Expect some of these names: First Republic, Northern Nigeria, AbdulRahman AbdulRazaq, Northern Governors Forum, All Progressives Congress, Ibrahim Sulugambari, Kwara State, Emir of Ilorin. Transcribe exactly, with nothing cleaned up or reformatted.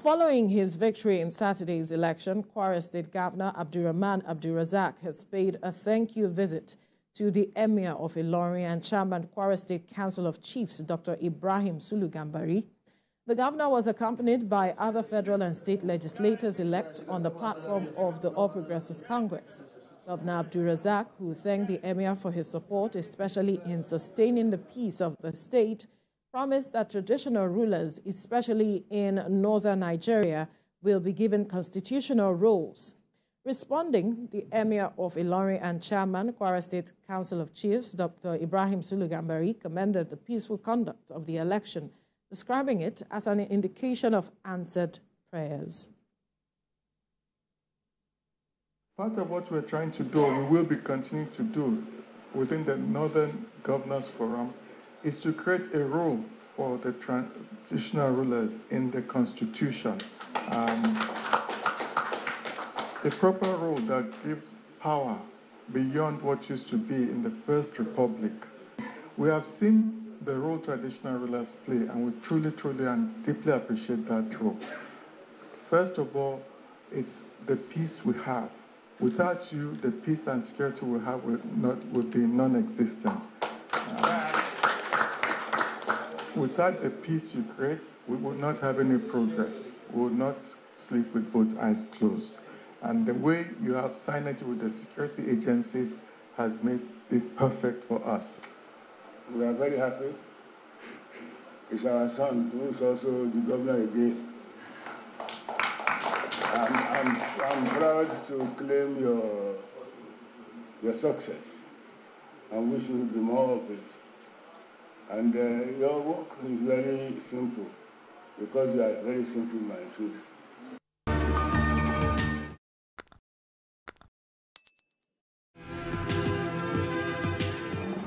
Following his victory in Saturday's election, Kwara State Governor AbdulRahman AbdulRazaq has paid a thank-you visit to the Emir of Ilorin and Chairman Kwara State Council of Chiefs, Doctor Ibrahim Sulugambari. The governor was accompanied by other federal and state legislators-elect on the platform of the All Progressives Congress. Governor AbdulRazaq, who thanked the Emir for his support, especially in sustaining the peace of the state, promised that traditional rulers, especially in northern Nigeria, will be given constitutional roles. Responding, the Emir of Ilorin and Chairman, Kwara State Council of Chiefs, Doctor Ibrahim Sulugambari, commended the peaceful conduct of the election, describing it as an indication of answered prayers. Part of what we're trying to do, we will be continuing to do within the Northern Governors Forum, is to create a role for the transitional rulers in the Constitution. Um, a proper role that gives power beyond what used to be in the First Republic. We have seen the role traditional rulers play, and we truly, truly and deeply appreciate that role. First of all, it's the peace we have. Without you, the peace and security we have will, not, will be non-existent. Um, Without the peace you create, we will not have any progress. We will not sleep with both eyes closed. And the way you have signage with the security agencies has made it perfect for us. We are very happy. It's our son who is also the governor again. I'm, I'm, I'm proud to claim your, your success. I wish you would be more of it. And uh, your work is very simple, because you are very simple, my truth.